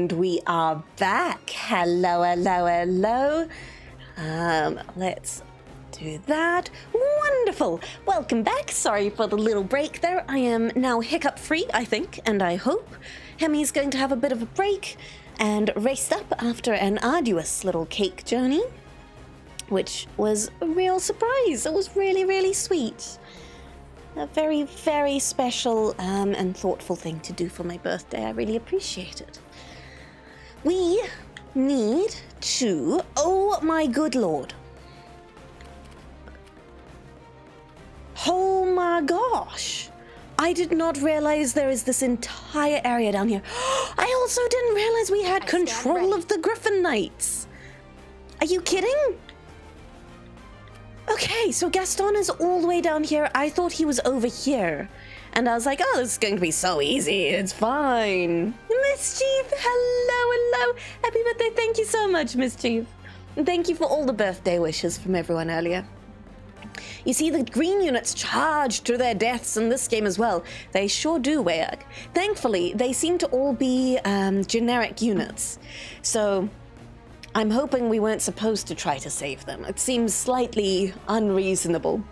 And we are back. Hello, hello, hello. Let's do that. Wonderful. Welcome back. Sorry for the little break there. I am now hiccup-free, I think, and I hope. Hemi's going to have a bit of a break and raced up after an arduous little cake journey, which was a real surprise. It was really, really sweet. A very, very special and thoughtful thing to do for my birthday. I really appreciate it. We need to... Oh, my good lord. Oh, my gosh. I did not realize there is this entire area down here. I also didn't realize we had control of the Griffin Knights. Are you kidding? Okay, so Gaston is all the way down here. I thought he was over here. And I was like, oh, this is going to be so easy. It's fine. Mischief, hello, hello. Happy birthday. Thank you so much, Mischief. And thank you for all the birthday wishes from everyone earlier. You see, the green units charge to their deaths in this game as well. They sure do work. Thankfully, they seem to all be generic units. So I'm hoping we weren't supposed to try to save them. It seems slightly unreasonable.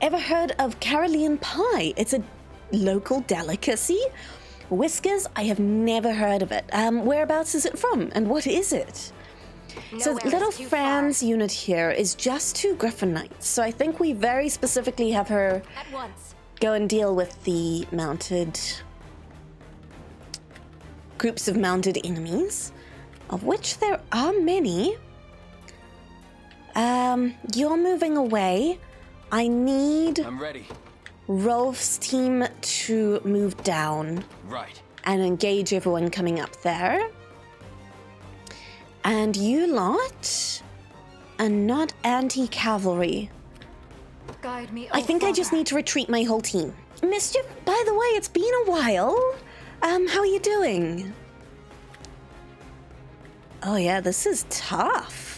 Ever heard of Carolean Pie? It's a local delicacy. Whiskers? I have never heard of it. Whereabouts is it from and what is it? So little Fran's unit here is just 2 Griffin Knights, so I think we very specifically have her go and deal with the mounted groups of mounted enemies, of which there are many. You're moving away. I need Rolf's team to move down and engage everyone coming up there. And you lot are not anti-cavalry. Guide me, I think I just need to retreat my whole team. Mischief, by the way, it's been a while. How are you doing? Oh yeah, this is tough.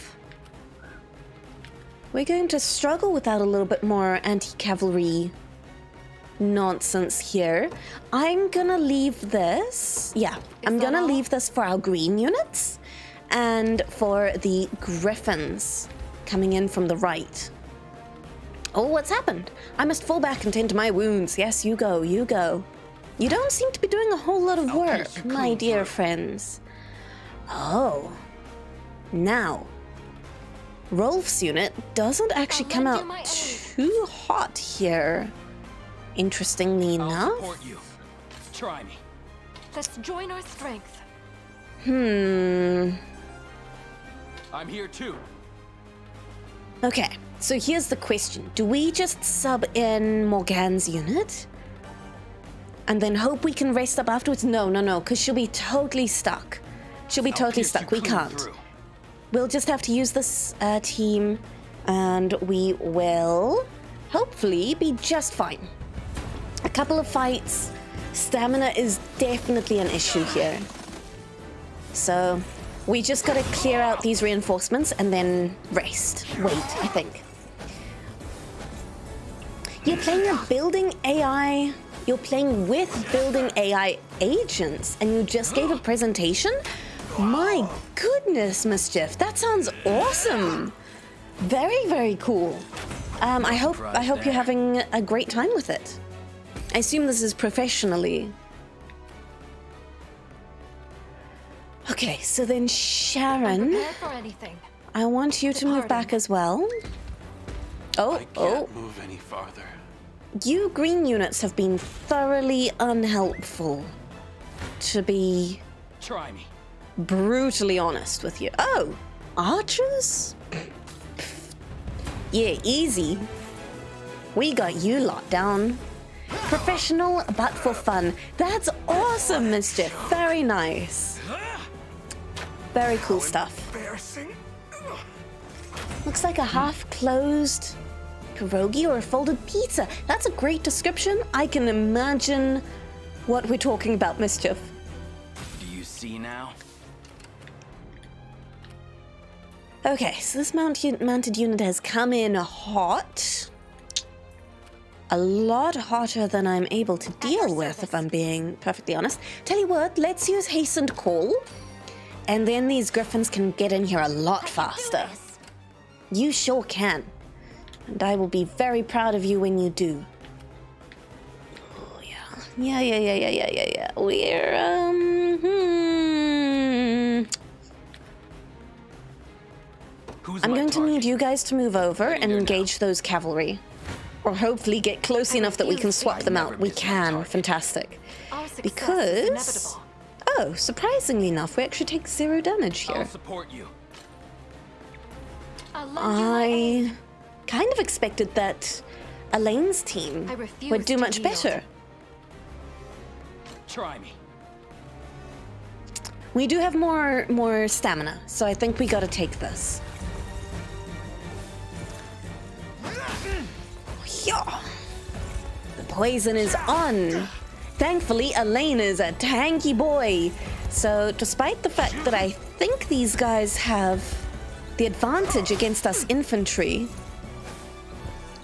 We're going to struggle without a little bit more anti-cavalry nonsense here. I'm gonna leave this. Yeah, I'm gonna leave this for our green units. And for the griffins coming in from the right. Oh, what's happened? I must fall back and tend to my wounds. Yes, you go, you go. You don't seem to be doing a whole lot of work, my dear friends. Oh. Now, Rolf's unit doesn't actually come out too hot here. Interestingly enough. Try me. Let's join our strength. I'm here too. Okay, so here's the question. Do we just sub in Morgan's unit and then hope we can rest up afterwards? No, no, no, because she'll be totally stuck. She'll be totally stuck. We can't. We'll just have to use this team and we will hopefully be just fine. A couple of fights. Stamina is definitely an issue here. So we just got to clear out these reinforcements and then rest. Wait, I think. You're playing a building AI. You're playing with building AI agents and you just gave a presentation? My goodness, Mischief. That sounds awesome. Very, very cool. I hope you're having a great time with it. I assume this is professionally. Okay, so then Sharon, I want you to move back as well. Oh, oh. Move any farther. You green units have been thoroughly unhelpful, to be brutally honest with you. Oh, archers? Yeah, easy. We got you lot down. Professional, but for fun. That's awesome, Mischief. Very nice. Very cool stuff. Looks like a half-closed pierogi or a folded pizza. That's a great description. I can imagine what we're talking about, Mischief. Do you see now? Okay, so this mounted unit has come in hot. a lot hotter than I'm able to deal with, if I'm being perfectly honest. Tell you what, let's use hastened call, and then these griffins can get in here a lot faster. You sure can, and I will be very proud of you when you do. Oh yeah, yeah. We're I'm going to need you guys to move over and engage those cavalry. Or hopefully get close enough that we can swap them out. We can. Fantastic. Because... oh, surprisingly enough, we actually take 0 damage here. I'll support you. I kind of expected that Elaine's team would do much better. Try me. We do have more stamina, so I think we gotta take this. Yeah. The poison is on. Thankfully, Elaine is a tanky boy. So despite the fact that I think these guys have the advantage against us infantry,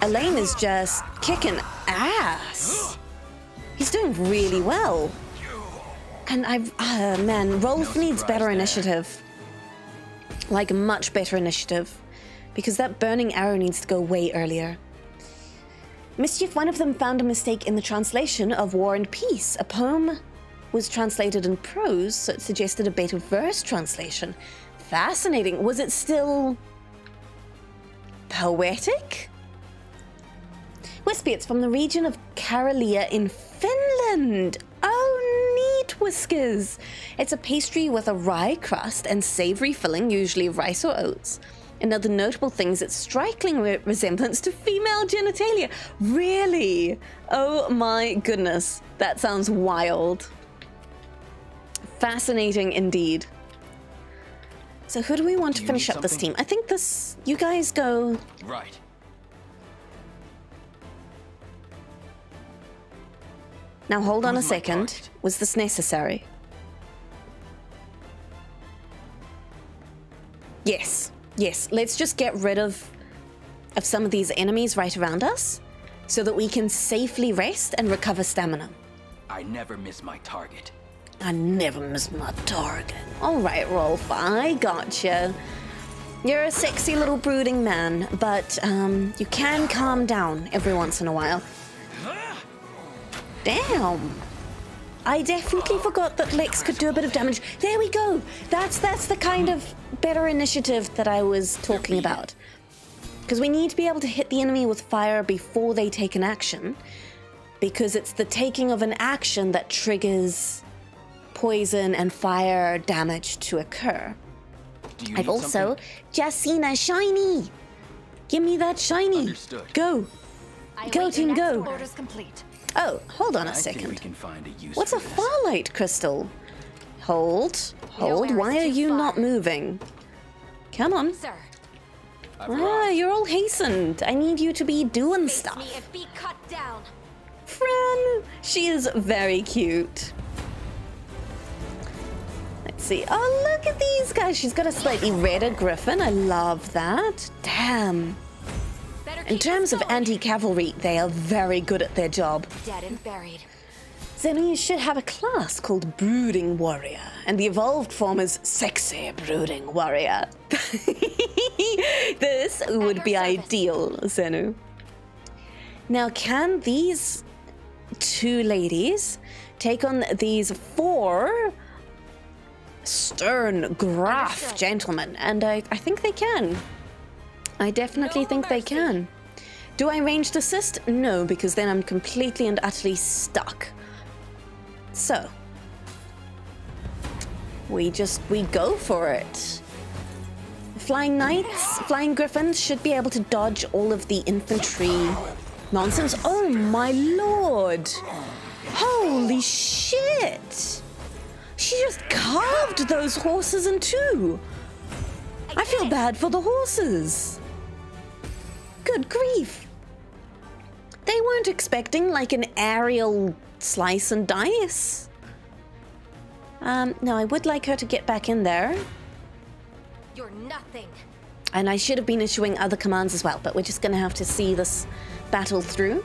Elaine is just kicking ass. He's doing really well. And man, Rolf needs better initiative. Like much better initiative. Because that burning arrow needs to go way earlier. Mischief, one of them found a mistake in the translation of War and Peace. A poem was translated in prose, so it suggested a better verse translation. Fascinating. Was it still poetic? Wispy, it's from the region of Karelia in Finland. Oh, neat, Whiskers. It's a pastry with a rye crust and savory filling, usually rice or oats. Another notable thing is its striking resemblance to female genitalia. Really? Oh my goodness. That sounds wild. Fascinating indeed. So who do we want to finish up this team? I think this... you guys go... right. Now hold on a second. Was this necessary? Yes. Yes, let's just get rid of some of these enemies right around us so that we can safely rest and recover stamina. I never miss my target. I never miss my target. All right, Rolf, I gotcha. You're a sexy little brooding man, but you can calm down every once in a while. Damn. I definitely forgot that Lex could do a bit of damage. There we go. That's the kind of better initiative that I was talking about. Because we need to be able to hit the enemy with fire before they take an action. Because it's the taking of an action that triggers poison and fire damage to occur. I've also just seen a shiny. Give me that shiny. Understood. Go. Go team, go. Orders complete. Oh, hold on a second. What's a Firelight crystal? Hold. Why are you not moving? Come on. Ah, you're all hastened. I need you to be doing stuff. Fran, she is very cute. Let's see. Oh, look at these guys. She's got a slightly redder griffin. I love that. Damn. In terms of anti-cavalry, they are very good at their job. Dead and buried. Zenu should have a class called Brooding Warrior, and the evolved form is Sexy Brooding Warrior. This would be ideal, Zenu. Now, can these two ladies take on these 4 stern, gruff gentlemen? And I think they can. I definitely think they can. Do I ranged assist? No, because then I'm completely and utterly stuck. So we go for it. Flying knights, flying griffins should be able to dodge all of the infantry nonsense. Oh my lord! Holy shit! She just carved those horses in two. I feel bad for the horses. Good grief. They weren't expecting like an aerial slice and dice. No, I would like her to get back in there. You're nothing. And I should have been issuing other commands as well, but we're just gonna have to see this battle through.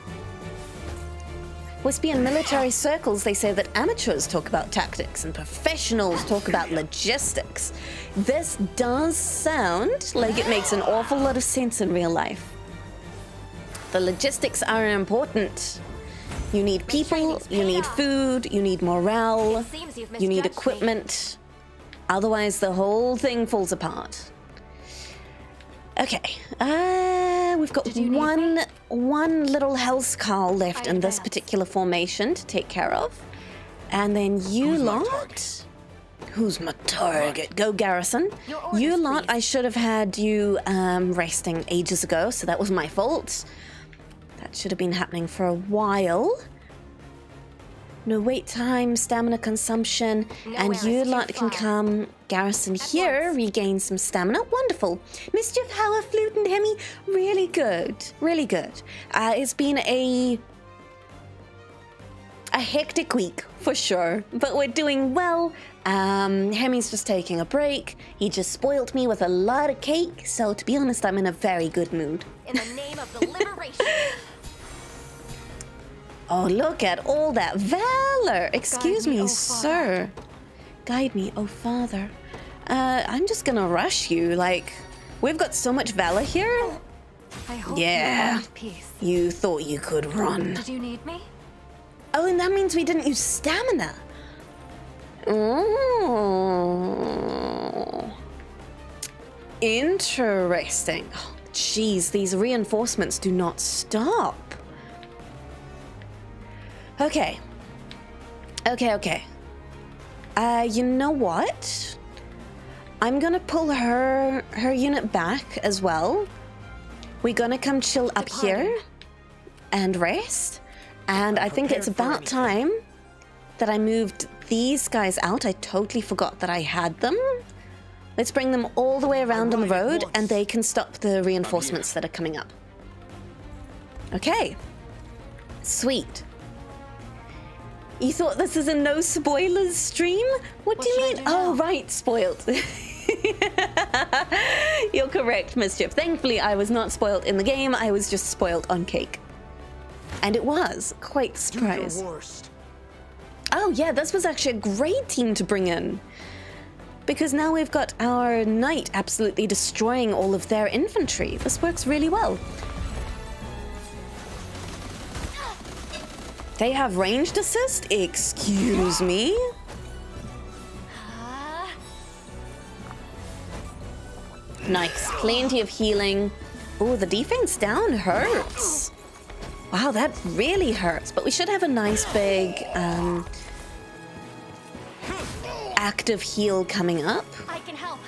Wispian military circles, they say that amateurs talk about tactics and professionals talk about logistics. This does sound like it makes an awful lot of sense in real life. The logistics are important. You need people, you need food, you need morale, you need equipment. Otherwise, the whole thing falls apart. Okay, we've got one little hellscarl left in this particular formation to take care of. And then you lot... Who's my target? Go Garrison. You lot, I should have had you resting ages ago, so that was my fault. That should have been happening for a while. No wait time, stamina consumption, and you lot can come garrison here, regain some stamina. Wonderful. Mischief, Howler, Flewt, and Hemi. Really good. Really good. It's been a hectic week, for sure. But we're doing well. Hemi's just taking a break. He just spoiled me with a lot of cake, so to be honest, I'm in a very good mood. In the name of the liberation. Oh, look at all that valor. Excuse me, sir. Guide me, oh father. I'm just gonna rush you. Like, we've got so much valor here. I hope yeah. You thought you could run. Did you need me? Oh, and that means we didn't use stamina. Oh. Interesting. Oh, geez, these reinforcements do not stop. Okay. Okay, okay. You know what? I'm gonna pull her unit back as well. We're gonna come chill up here and rest. And I think it's about time that I moved these guys out. I totally forgot that I had them. Let's bring them all the way around on the road and they can stop the reinforcements that are coming up. Okay. Sweet. You thought this is a no spoilers stream? What do you mean? Oh, right, spoiled. You're correct, Mischief. Thankfully, I was not spoiled in the game. I was just spoiled on cake. And it was quite the surprise. Oh, yeah, this was actually a great team to bring in. Because now we've got our knight absolutely destroying all of their infantry. This works really well. They have ranged assist? Excuse me? Nice. Plenty of healing. Oh, the defense down hurts. Wow, that really hurts. But we should have a nice big active heal coming up. I can help.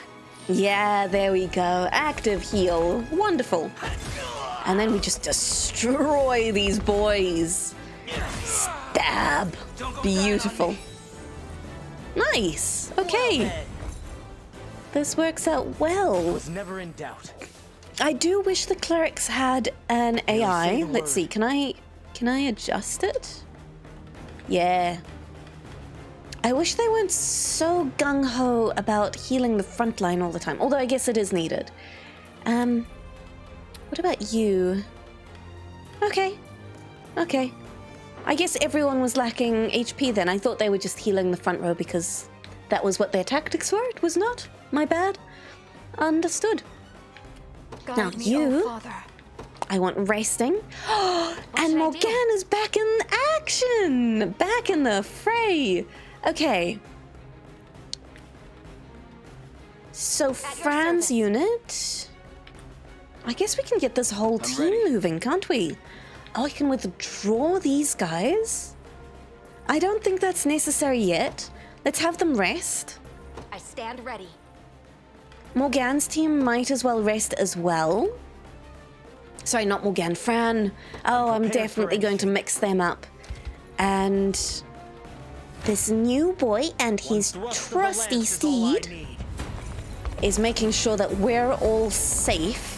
Yeah, there we go. Active heal. Wonderful. And then we just destroy these boys. Stab. Beautiful. Nice. Okay. This works out well. Was never in doubt. I do wish the clerics had an AI. Let's see. Can I adjust it? Yeah. I wish they weren't so gung-ho about healing the front line all the time. Although I guess it is needed. What about you? Okay. Okay. I guess everyone was lacking HP then. I thought they were just healing the front row because that was what their tactics were. It was not. My bad. Understood. God now me, you, oh I want resting. And Morgan is back in action. Back in the fray. Okay. So Fran's unit. I guess we can get this whole team moving, can't we? Oh, I can withdraw these guys? I don't think that's necessary yet. Let's have them rest. I stand ready. Morgan's team might as well rest as well. Sorry, not Morgan, Fran. Oh, I'm definitely going to mix them up. And this new boy and his trusty steed is making sure that we're all safe.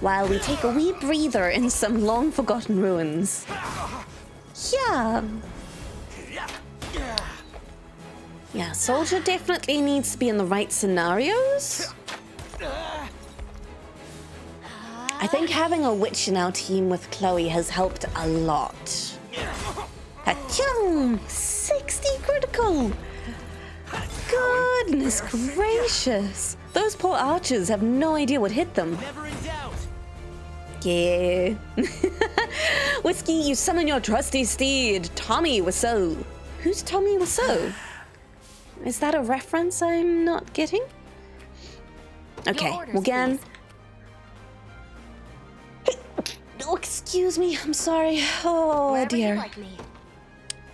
While we take a wee breather in some long-forgotten ruins. Yeah. Yeah, soldier definitely needs to be in the right scenarios. I think having a witch in our team with Chloe has helped a lot. That Boom! 60 critical! Goodness gracious! Those poor archers have no idea what hit them. Never in doubt. Yeah. Whiskey, you summon your trusty steed, Tommy Wiseau. Who's Tommy Wiseau? Is that a reference I'm not getting? Okay, Morgan. Oh, excuse me, I'm sorry. Oh, dear.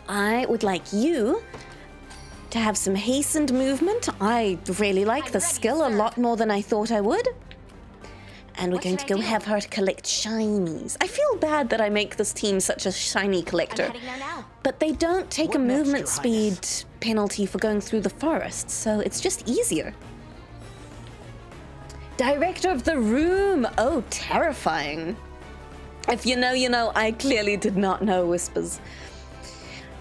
I would like you to have some hastened movement. I really like the skill a lot more than I thought I would. And we're going to go have her collect shinies. I feel bad that I make this team such a shiny collector. But they don't take a movement speed penalty for going through the forest, so it's just easier. Director of the room! Oh, terrifying. If you know, you know. I clearly did not know whispers.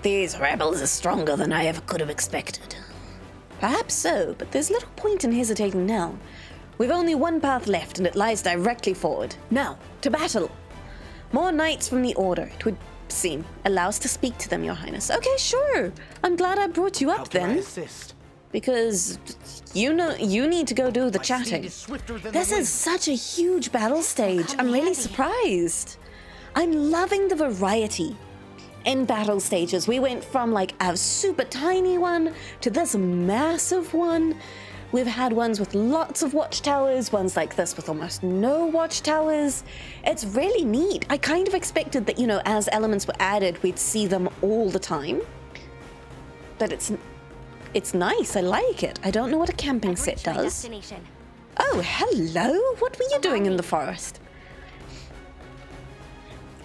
These rebels are stronger than I ever could have expected. Perhaps so, but there's little point in hesitating now. We've only one path left, and it lies directly forward. Now, to battle! More knights from the Order, it would seem. Allow us to speak to them, Your Highness. Okay, sure. I'm glad I brought you up then. How can I assist? Because you know you need to go do the chatting. This is such a huge battle stage. I'm really surprised. I'm loving the variety. In battle stages, we went from like a super tiny one to this massive one. We've had ones with lots of watchtowers, ones like this with almost no watchtowers. It's really neat. I kind of expected that, you know, as elements were added, we'd see them all the time. But it's nice. I like it. I don't know what a camping set does. Oh, hello. What were you doing in the forest?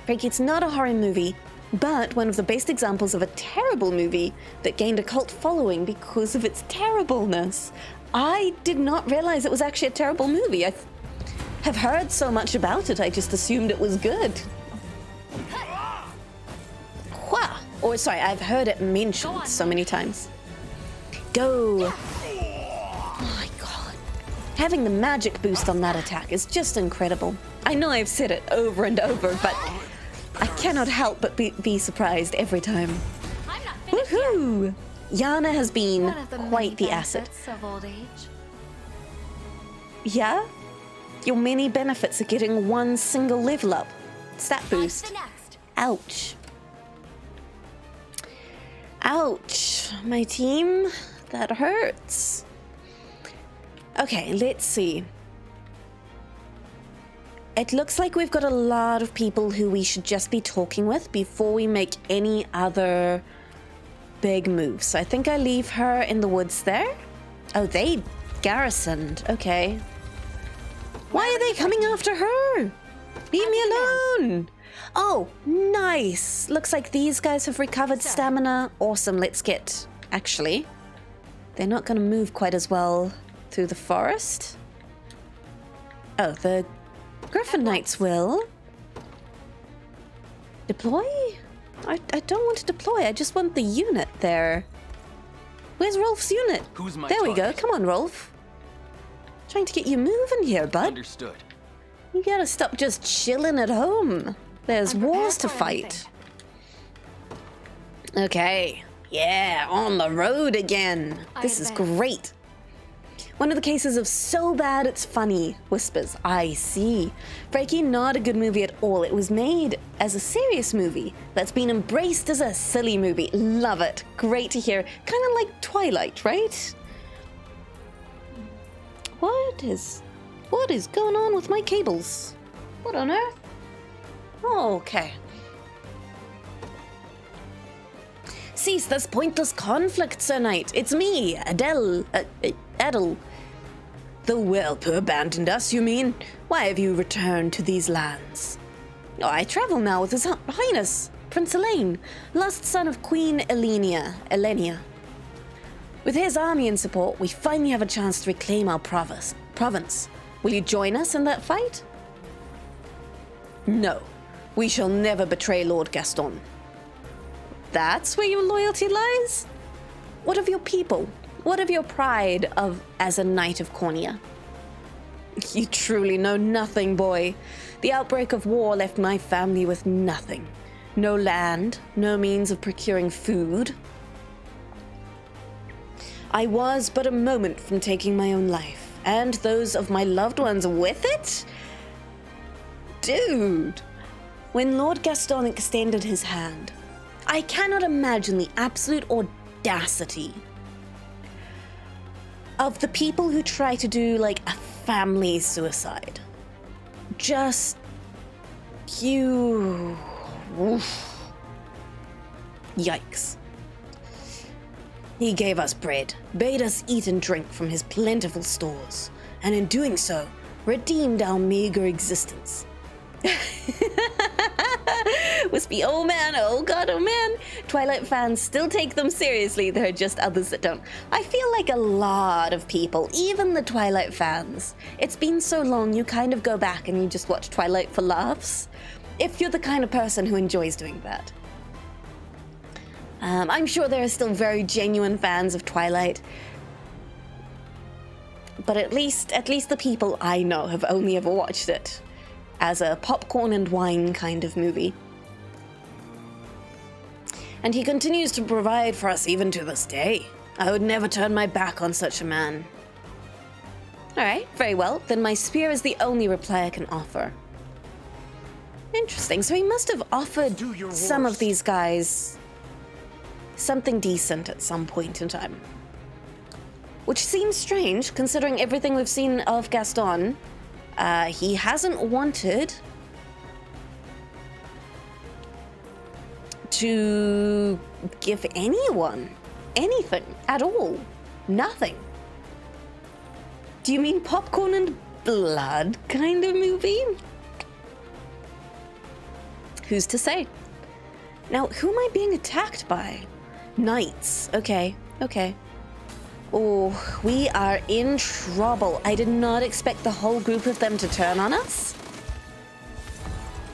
Frankie, it's not a horror movie, but one of the best examples of a terrible movie that gained a cult following because of its terribleness. I did not realize it was actually a terrible movie. I have heard so much about it, I just assumed it was good. Hua! Or sorry, I've heard it mentioned so many times. Go! Oh my god. Having the magic boost on that attack is just incredible. I know I've said it over and over, but I cannot help but be surprised every time. Woohoo! Yana has been quite the asset. Yeah? Your many benefits are getting one single level up. Stat boost. Ouch. Ouch. My team, that hurts. Okay, let's see. It looks like we've got a lot of people who we should just be talking with before we make any other big move. So I think I leave her in the woods there. Oh, they garrisoned. Okay. Why are they coming after her? Leave me alone. Oh, nice. Looks like these guys have recovered stamina. Awesome. Let's get... Actually, they're not going to move quite as well through the forest. Oh, the Griffin Knights will. Deploy? I don't want to deploy, I just want the unit there. Where's Rolf's unit? There we go, come on Rolf. Trying to get you moving here, bud. Understood. You gotta stop just chilling at home. There's wars to fight. Okay, yeah, on the road again. This is great. One of the cases of so bad it's funny, whispers. I see. Frankie, not a good movie at all. It was made as a serious movie that's been embraced as a silly movie. Love it. Great to hear. Kind of like Twilight, right? What is going on with my cables? What on earth? Oh, okay. Cease this pointless conflict, Sir Knight. It's me, Adel. The whelp abandoned us, you mean? Why have you returned to these lands? Oh, I travel now with His Highness, Prince Elaine, last son of Queen Elenia. With his army and support, we finally have a chance to reclaim our province. Will you join us in that fight? No, we shall never betray Lord Gaston. That's where your loyalty lies? What of your people? What of your pride as a knight of Cornia? You truly know nothing, boy. The outbreak of war left my family with nothing. No land, no means of procuring food. I was but a moment from taking my own life, and those of my loved ones with it? Dude! When Lord Gaston extended his hand, I cannot imagine the absolute audacity of the people who try to do, like, a family suicide. Just... you... Oof. Yikes. He gave us bread, bade us eat and drink from his plentiful stores, and in doing so, redeemed our meager existence. Wispy, oh man, oh god, oh man. Twilight fans still take them seriously, there are just others that don't. I feel like a lot of people, even the Twilight fans, it's been so long you kind of go back and you just watch Twilight for laughs. If you're the kind of person who enjoys doing that. I'm sure there are still very genuine fans of Twilight, but at least the people I know have only ever watched it as a popcorn and wine kind of movie. And he continues to provide for us even to this day. I would never turn my back on such a man. All right, very well, then my spear is the only reply I can offer. Interesting, so he must have offered some of these guys something decent at some point in time. Which seems strange, considering everything we've seen of Gaston. He hasn't wanted to give anyone anything at all. Nothing. Do you mean popcorn and blood kind of movie? Who's to say? Now, who am I being attacked by? Knights. Okay, okay. Oh, we are in trouble. I did not expect the whole group of them to turn on us.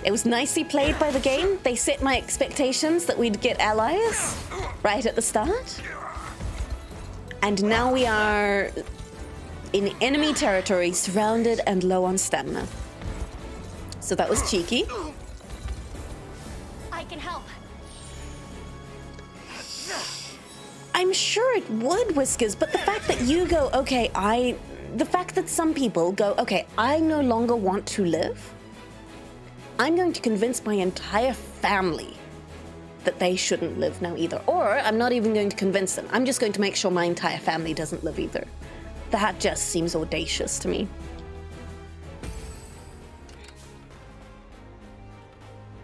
It was nicely played by the game. They set my expectations that we'd get allies right at the start. And now we are in enemy territory, surrounded and low on stamina. So that was cheeky. I can help. I'm sure it would, Whiskers, but the fact that you go, okay, the fact that some people go, okay, I no longer want to live, I'm going to convince my entire family that they shouldn't live now either. Or I'm not even going to convince them. I'm just going to make sure my entire family doesn't live either. That just seems audacious to me.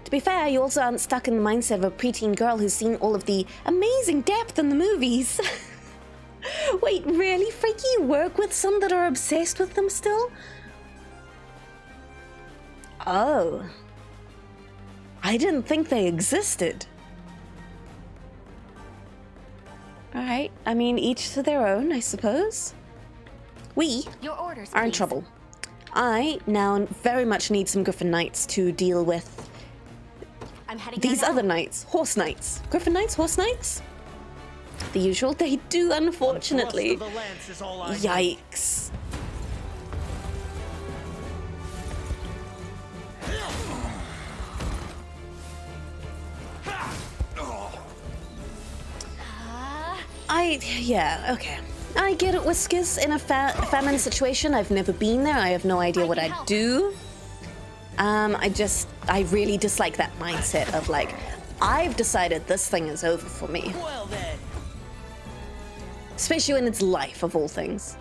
To be fair, you also aren't stuck in the mindset of a preteen girl who's seen all of the amazing depth in the movies. Wait, really, Freaky? You work with some that are obsessed with them still? Oh. I didn't think they existed. Alright, I mean, each to their own, I suppose. We are in trouble. I now very much need some Griffin Knights to deal with these other knights, horse knights, griffin knights, horse knights, the usual. They do, unfortunately. Yikes. Yeah, okay. I get it, Whiskers. In a famine situation, I've never been there. I have no idea what I'd do. I really dislike that mindset of like, I've decided this thing is over for me. Well, then. Especially when it's life of all things.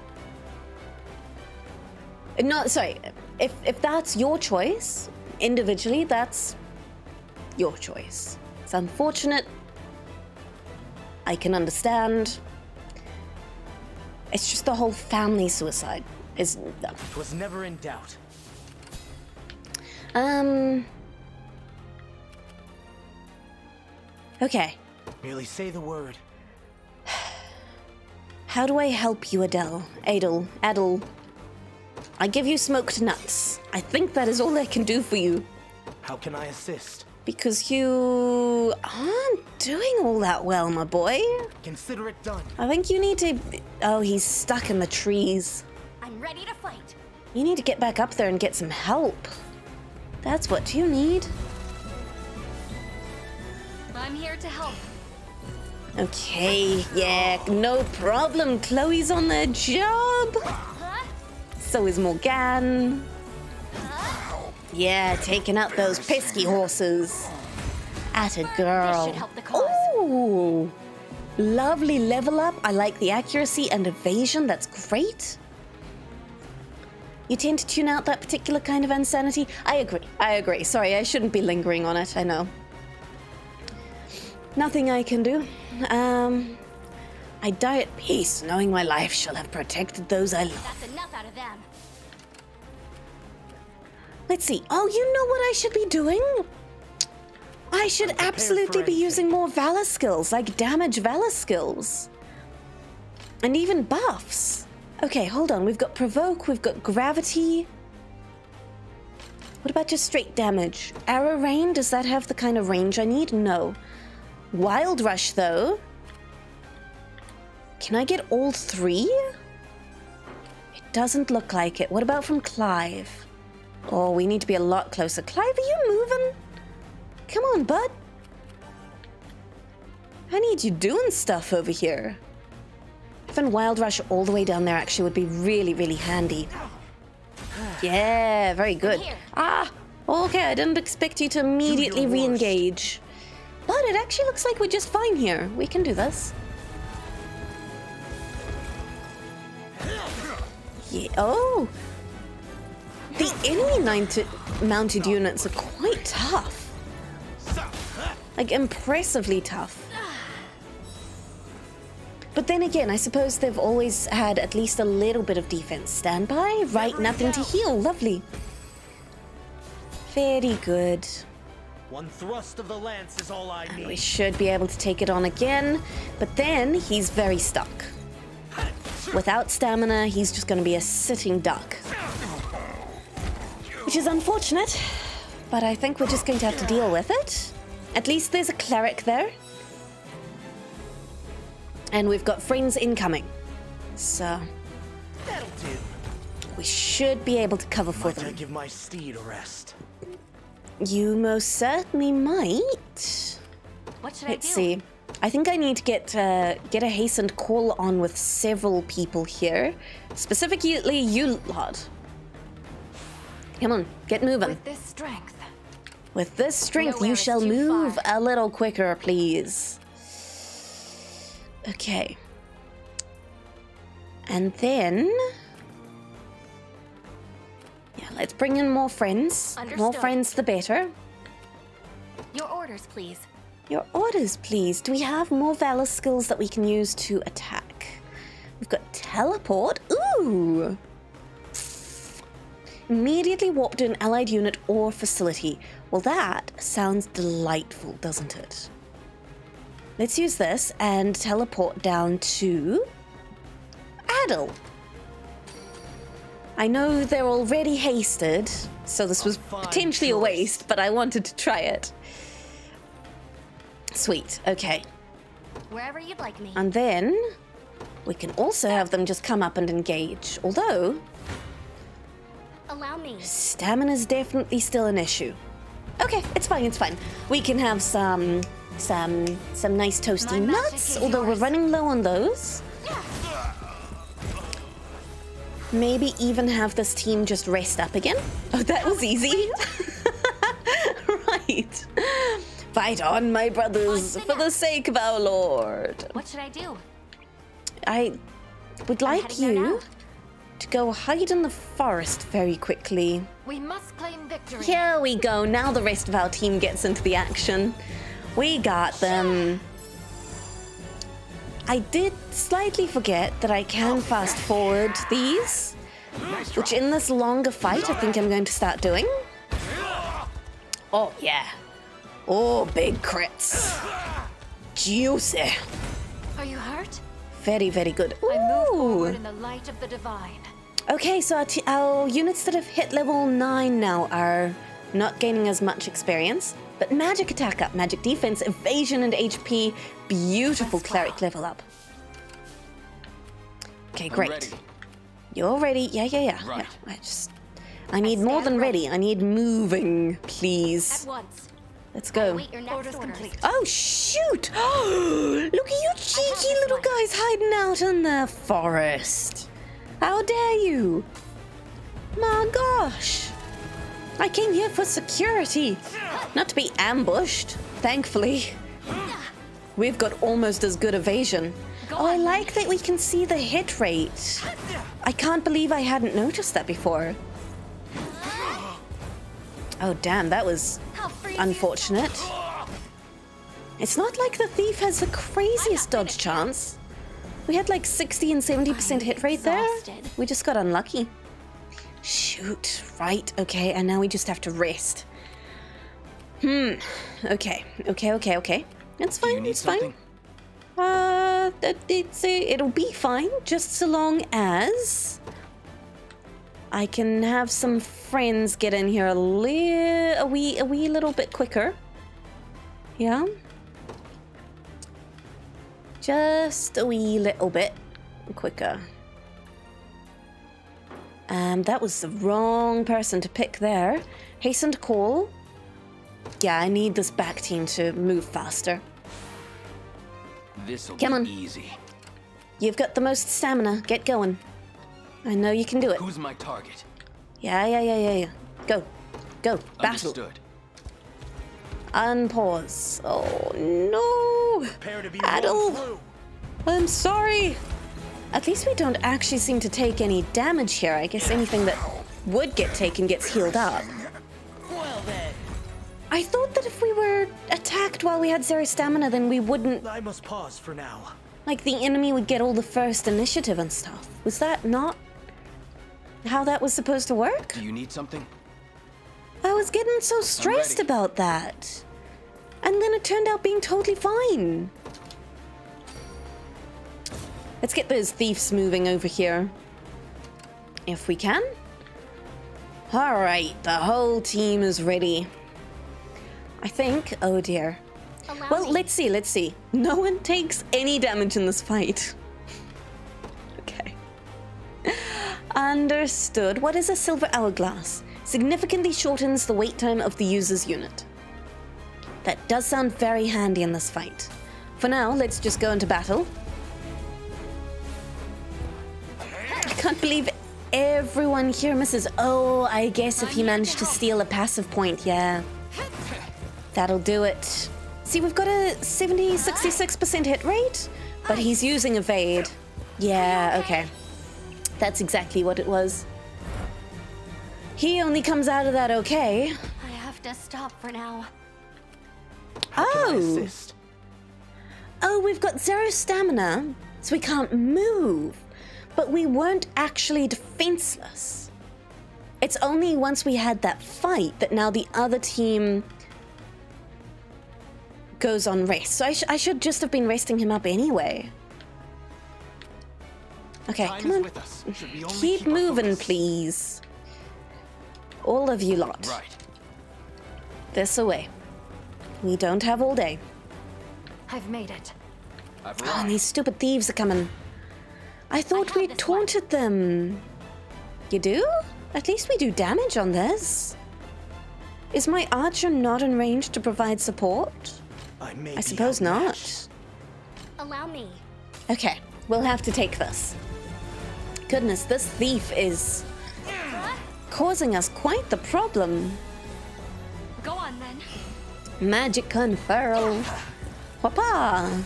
If that's your choice, individually, that's your choice. It's unfortunate. I can understand. It's just the whole family suicide is... It was never in doubt. Okay. Merely say the word. How do I help you, Adel? I give you smoked nuts. I think that is all I can do for you. How can I assist? Because you aren't doing all that well, my boy. Consider it done. I think you need to... Oh, he's stuck in the trees. I'm ready to fight. You need to get back up there and get some help. That's what you need. I'm here to help. Okay, yeah, no problem. Chloe's on the job. Huh? So is Morgan. Huh? Yeah, taking out those pesky horses. At a girl. Ooh, lovely level up. I like the accuracy and evasion. That's great. You tend to tune out that particular kind of insanity. I agree. Sorry, I shouldn't be lingering on it. I know. Nothing I can do. I die at peace, knowing my life shall have protected those I love. That's enough out of them. Let's see. Oh, you know what I should be doing? I should absolutely be using more valor skills, like damage valor skills. And even buffs. Okay, hold on. We've got provoke, we've got gravity. What about just straight damage? Arrow rain, does that have the kind of range I need? No. Wild rush, though. Can I get all three? It doesn't look like it. What about from Clive? Oh, we need to be a lot closer. Clive, are you moving? Come on, bud. I need you doing stuff over here. Having wild rush all the way down there actually would be really, really handy. Yeah, very good. Ah, okay, I didn't expect you to immediately re-engage. But it actually looks like we're just fine here. We can do this. Yeah, oh. The enemy mounted units are quite tough. Like, impressively tough. But then again, I suppose they've always had at least a little bit of defense. Standby, right, nothing to heal. Lovely. Very good. One thrust of the lance is all I need. And we should be able to take it on again. But then he's very stuck. Without stamina, he's just going to be a sitting duck. Which is unfortunate. But I think we're just going to have to deal with it. At least there's a cleric there. And we've got friends incoming. So we should be able to cover for them. Might I give my steed a rest? You most certainly might. What should I do? Let's see. I think I need to get a hastened call on with several people here. Specifically you lot. Come on, get moving. With this strength. With this strength, you shall move a little quicker, please. Okay. And then... yeah, let's bring in more friends. Understood. More friends, the better. Your orders, please. Your orders, please. Do we have more valor skills that we can use to attack? We've got teleport. Ooh! Immediately warp to an allied unit or facility. Well, that sounds delightful, doesn't it? Let's use this and teleport down to Adel. I know they're already hasted, so this was potentially a waste, but I wanted to try it. Sweet, okay. Wherever you'd like me. And then we can also have them just come up and engage, although... allow me. Stamina's definitely still an issue. Okay, it's fine, it's fine. We can have some nice toasty nuts, although we're running low on those. Yeah. Maybe even have this team just rest up again. Oh, that was easy. Right. Fight on, my brothers, for the sake of our Lord. What should I do? I would like you to go hide in the forest very quickly. We must claim victory. Here we go. Now the rest of our team gets into the action. We got them. I did slightly forget that I can fast forward these, which in this longer fight I think I'm going to start doing. Oh yeah. Oh, big crits. Juicy. Are you hurt? Very, very good. Ooh. I move forward in the light of the divine. Okay, so our units that have hit level 9 now are not gaining as much experience. But magic attack up, magic defense, evasion and HP. Beautiful cleric level up. Okay, great. Ready. You're ready. Yeah. Right. Yeah, I need more than ready. I need moving, please. At once. Let's go. Wait, your next order's complete. Oh, shoot! Look at you cheeky little guys hiding out in the forest. How dare you? My gosh! I came here for security, not to be ambushed, thankfully. We've got almost as good evasion. Oh, I like that we can see the hit rate. I can't believe I hadn't noticed that before. Oh, damn, that was unfortunate. It's not like the thief has the craziest dodge chance. We had like 60 and 70% hit rate there. We just got unlucky. Shoot, right, okay, and now we just have to rest. Okay. It's fine, it's fine. It'll be fine, just so long as I can have some friends get in here a wee little bit quicker. Yeah? Just a wee little bit quicker. That was the wrong person to pick there. Hasten to call. Yeah, I need this back team to move faster. This'll come on. Easy. You've got the most stamina. Get going. I know you can do it. Who's my target? Yeah. Go. Go. Battle. Understood. Unpause. Oh, no. Prepare to be Adel. I'm sorry. At least we don't actually seem to take any damage here. I guess anything that would get taken gets healed up. Well, then. I thought that if we were attacked while we had zero stamina, then we wouldn't... I must pause for now. Like, the enemy would get all the first initiative and stuff. Was that not how that was supposed to work? Do you need something? I was getting so stressed about that. And then it turned out being totally fine. Let's get those thieves moving over here, if we can. All right, the whole team is ready. I think, oh dear. Well, let's see. No one takes any damage in this fight. Okay. Understood. What is a silver hourglass? Significantly shortens the wait time of the user's unit. That does sound very handy in this fight. For now, let's just go into battle. I can't believe everyone here misses. Oh, I guess if he managed to steal a passive point, yeah. That'll do it. See, we've got a 70, 66% hit rate, but he's using evade. Yeah, okay. That's exactly what it was. He only comes out of that okay. I have to stop for now. Oh! Oh, we've got zero stamina, so we can't move. But we weren't actually defenseless. It's only once we had that fight that now the other team goes on rest. So I should just have been resting him up anyway. Okay, come on. Keep moving, please. All of you lot. Right. This away. We don't have all day. I've made it. Oh, and these stupid thieves are coming. I thought we taunted them. You do? At least we do damage on this. Is my archer not in range to provide support? I suppose not. Allow me. Okay, we'll have to take this. Goodness, this thief is causing us quite the problem. Go on then. Magic conferral. Whoppa!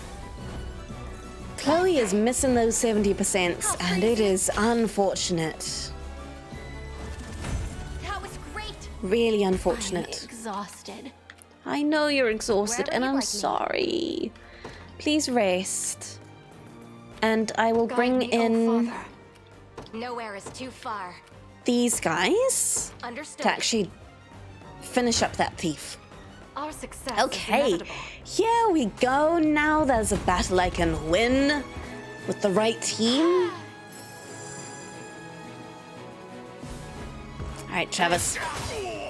Chloe is missing those 70%, and it is unfortunate. That was great. Really unfortunate. I'm exhausted. I know you're exhausted, and I'm sorry. Please rest. And I will bring in nowhere is too far. These guys to actually finish up that thief. Our success okay, here we go. Now there's a battle I can win with the right team. All right, Travis,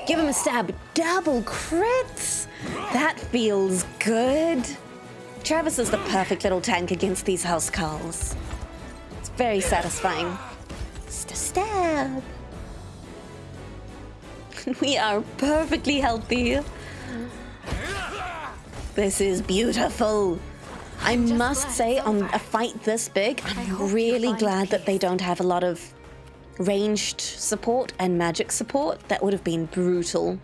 give him a stab. Double crits. That feels good. Travis is the perfect little tank against these housecarls. It's very satisfying. Stab. We are perfectly healthy. This is beautiful. I must say, on a fight this big, I'm really glad that they don't have a lot of ranged support and magic support. That would have been brutal.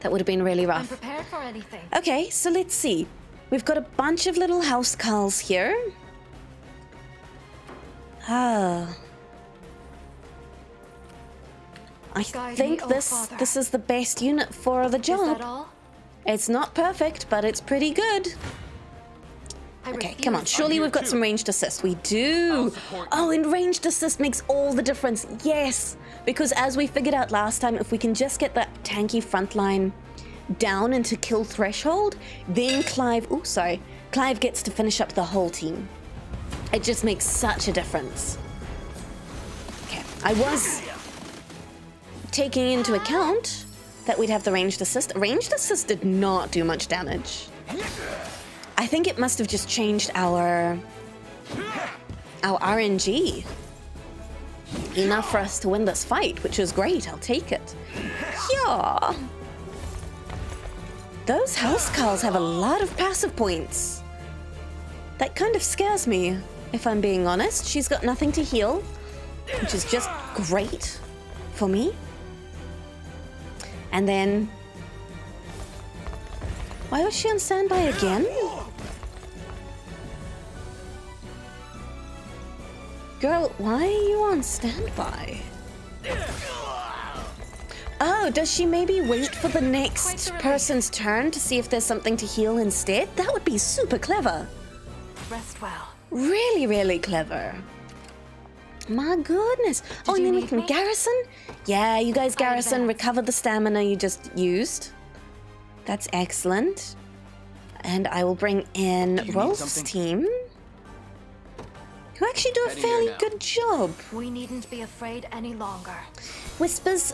That would have been really rough. I'm prepared for anything. Okay, so let's see. We've got a bunch of little house carls here. Ah. I think this is the best unit for the job. Is that all? It's not perfect, but it's pretty good. Okay, come on. Surely we've got some ranged assist. We do. Oh, and ranged assist makes all the difference. Yes, because as we figured out last time, if we can just get that tanky front line down into kill threshold, then Clive, oh, sorry, Clive gets to finish up the whole team. It just makes such a difference. Okay, I was taking into account that we'd have the ranged assist. Ranged assist did not do much damage. I think it must have just changed our RNG. Enough for us to win this fight, which is great. I'll take it. Yeah. Those house carls have a lot of passive points. That kind of scares me, if I'm being honest. She's got nothing to heal, which is just great for me. And then... why was she on standby again? Girl, why are you on standby? Oh, does she maybe wait for the next person's turn to see if there's something to heal instead? That would be super clever. Rest well. Really, really clever. My goodness. Oh, and then we can garrison? Yeah, you guys garrison, recover the stamina you just used. That's excellent. And I will bring in Rolf's team, who actually do a fairly good job. We needn't be afraid any longer. Whiskers,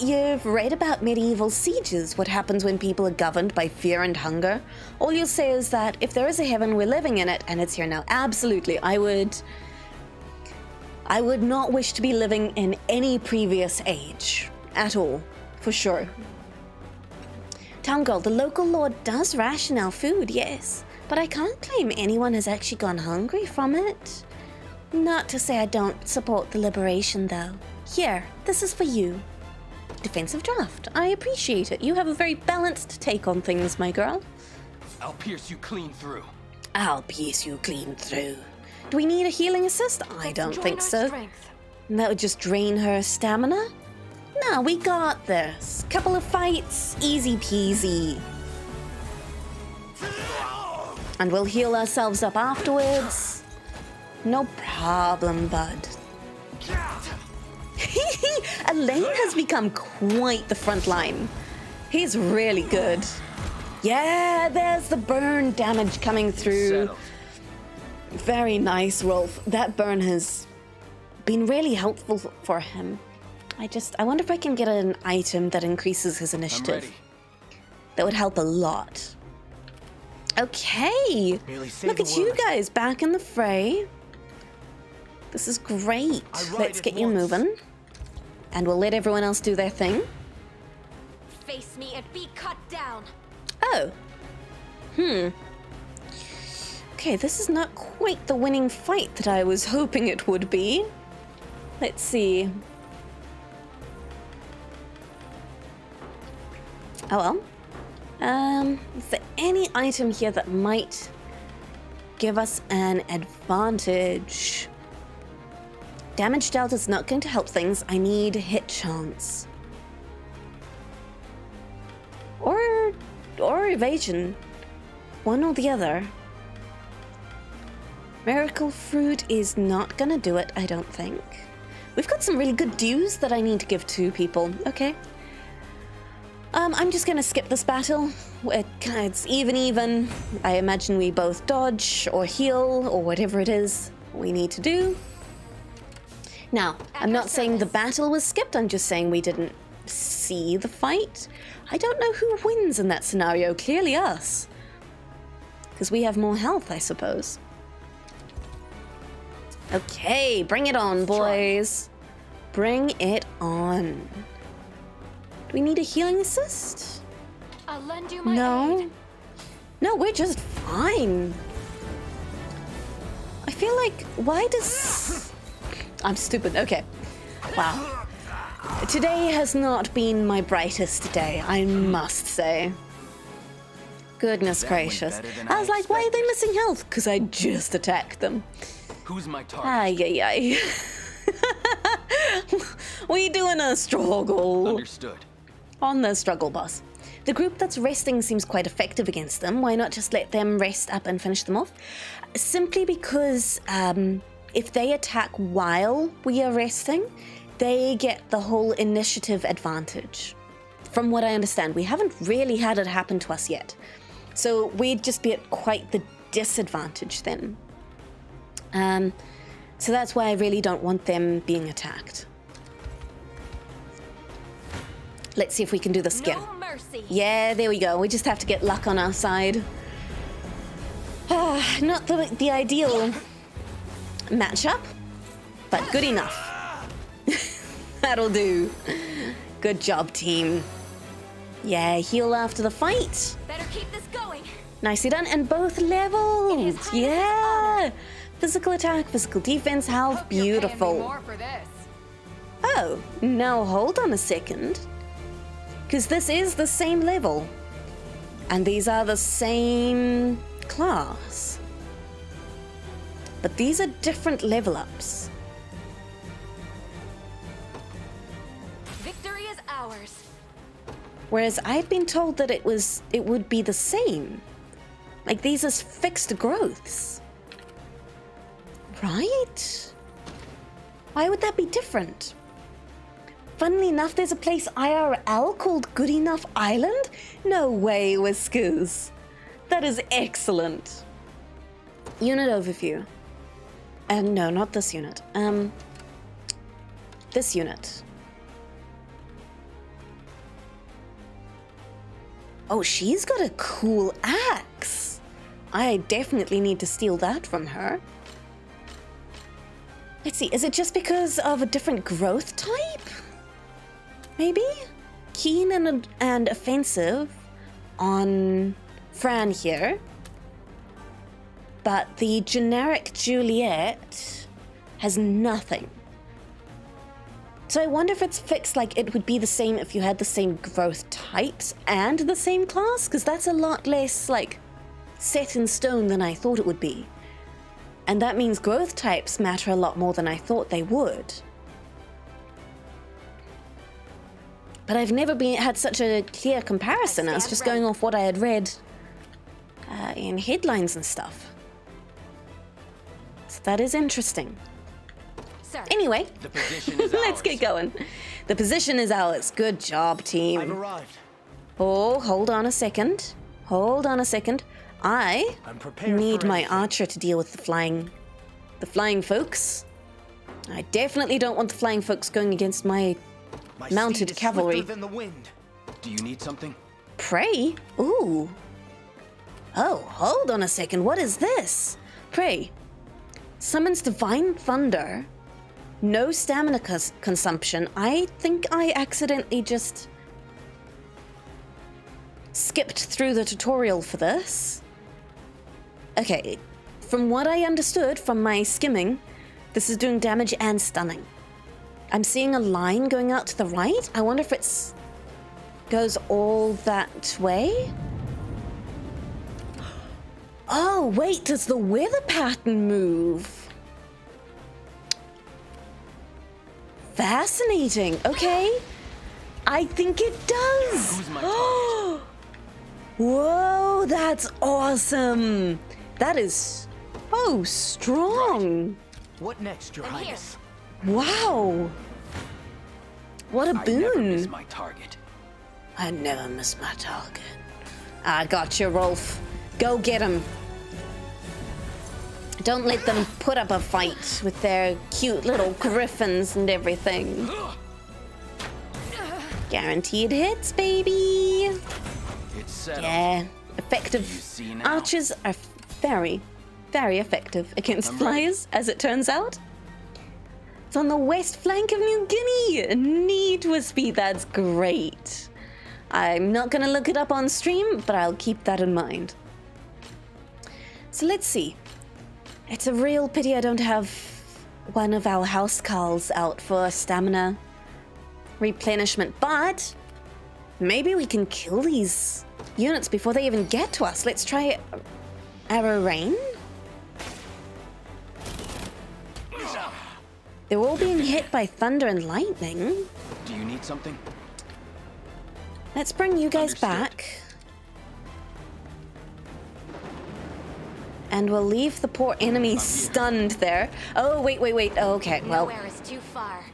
you've read about medieval sieges, what happens when people are governed by fear and hunger. All you'll say is that if there is a heaven, we're living in it, and it's here now. Absolutely. I would not wish to be living in any previous age at all, for sure. Town girl, the local lord does ration our food, yes, but I can't claim anyone has actually gone hungry from it. Not to say I don't support the liberation, though. Here, this is for you. Defensive draft. I appreciate it. You have a very balanced take on things, my girl. I'll pierce you clean through. I'll pierce you clean through. Do we need a healing assist? I don't think so. That would just drain her stamina. No, we got this. Couple of fights, easy peasy. And we'll heal ourselves up afterwards. No problem, bud. Elaine has become quite the front line. He's really good. Yeah, there's the burn damage coming through. Very nice, Rolf. That burn has been really helpful for him. I wonder if I can get an item that increases his initiative. That would help a lot. Okay. Look at you guys back in the fray. This is great. Let's get you moving. And we'll let everyone else do their thing. Face me and be cut down. Oh. Hmm. Okay, this is not quite the winning fight that I was hoping it would be. Let's see. Oh well. Is there any item here that might give us an advantage? Damage dealt is not going to help things. I need hit chance. Or evasion. One or the other. Miracle fruit is not gonna do it, I don't think. We've got some really good dues that I need to give to people. Okay. I'm just gonna skip this battle. It's even. I imagine we both dodge or heal or whatever it is we need to do. Now, I'm not saying the battle was skipped, I'm just saying we didn't see the fight. I don't know who wins in that scenario, clearly us. Because we have more health, I suppose. Okay, bring it on, boys. Bring it on. Do we need a healing assist? I'll lend you my aid. No, we're just fine. I feel like, why does... I'm stupid, okay. Wow. Today has not been my brightest day, I must say. Goodness gracious. I was like, why are they missing health? Because I just attacked them. Who's my target? Ay, ay, ay. We doing a struggle. Understood. On the struggle bus. The group that's resting seems quite effective against them. Why not just let them rest up and finish them off? Simply because if they attack while we are resting, they get the whole initiative advantage. From what I understand, we haven't really had it happen to us yet. So we'd just be at quite the disadvantage then. So that's why I really don't want them being attacked. Let's see if we can do the skin. No mercy. Yeah, there we go. We just have to get luck on our side. Not the ideal matchup, but good enough. That'll do. Good job, team. Yeah, heal after the fight. Better keep this going. Nicely done, and both levels. Yeah. Physical attack, physical defense, how beautiful. Oh, now hold on a second. Because this is the same level. And these are the same class. But these are different level ups. Victory is ours. Whereas I'd been told that it would be the same. Like these are fixed growths. Right? Why would that be different? Funnily enough, there's a place IRL called Good Enough Island? No way, Whiskers. That is excellent. Unit overview. No, not this unit. This unit. Oh, she's got a cool axe. I definitely need to steal that from her. Let's see, is it just because of a different growth type? Maybe? Keen and offensive on Fran here. But the generic Juliet has nothing. So I wonder if it's fixed, like it would be the same if you had the same growth types and the same class, because that's a lot less like set in stone than I thought it would be. And that means growth types matter a lot more than I thought they would. But I've never had such a clear comparison. I was just going off what I had read in headlines and stuff. So that is interesting. Sir. Anyway, the position is let's get going. The position is ours. Good job, team. I've arrived. Oh, hold on a second. Hold on a second. I need my archer to deal with the flying folks. I definitely don't want the flying folks going against my mounted cavalry. Than the wind. Do you need something? Prey? Ooh. Oh, hold on a second. What is this? Prey. Summons divine thunder. No stamina consumption. I think I accidentally just skipped through the tutorial for this. Okay, from what I understood from my skimming, this is doing damage and stunning. I'm seeing a line going out to the right. I wonder if it goes all that way. Oh, wait, does the weather pattern move? Fascinating. Okay, I think it does. Oh. Whoa, that's awesome. That is so strong. What next, Your Highness? Wow. What a boon. I never miss my target. I never miss my target. I got you, Rolf. Go get him. Don't let them put up a fight with their cute little griffins and everything. Guaranteed hits, baby. Yeah, effective. Archers are very, very effective against flyers, as it turns out. It's on the west flank of New Guinea. Neat, Wispy, that's great. I'm not going to look it up on stream, but I'll keep that in mind. So let's see. It's a real pity I don't have one of our housecarls out for stamina replenishment, but maybe we can kill these units before they even get to us. Let's try arrow rain. They're all being hit by thunder and lightning. Do you need something? Let's bring you guys back. And we'll leave the poor enemy stunned there. Oh, wait. Oh, okay, well. Nowhere is too far.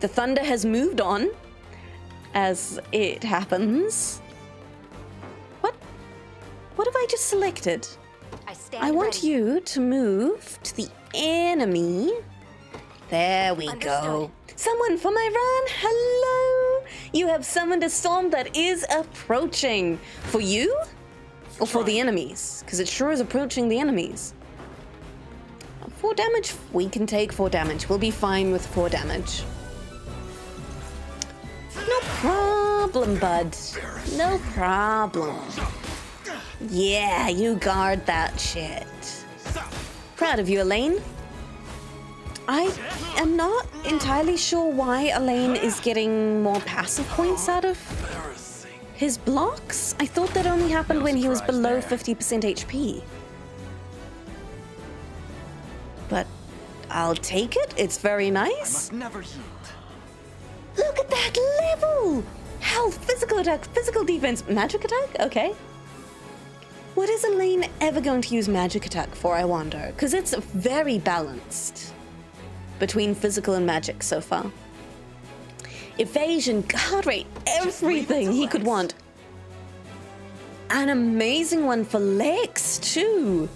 The thunder has moved on as it happens. What? What have I just selected? I want you to move to the enemy. There we go. Someone from Iran, hello! You have summoned a storm that is approaching. For you? Or for the enemies, because it sure is approaching the enemies. 4 damage, we can take 4 damage. We'll be fine with 4 damage. No problem, bud. No problem. Yeah, you guard that shit. Proud of you, Elaine. I am not entirely sure why Elaine is getting more passive points out of his blocks? I thought that only happened when he was below 50% HP. But I'll take it. It's very nice. Look at that level! Health, physical attack, physical defense, magic attack? Okay. What is Elaine ever going to use magic attack for, I wonder? Because it's very balanced between physical and magic so far. Evasion, guard rate, everything he could want. An amazing one for Lex, too.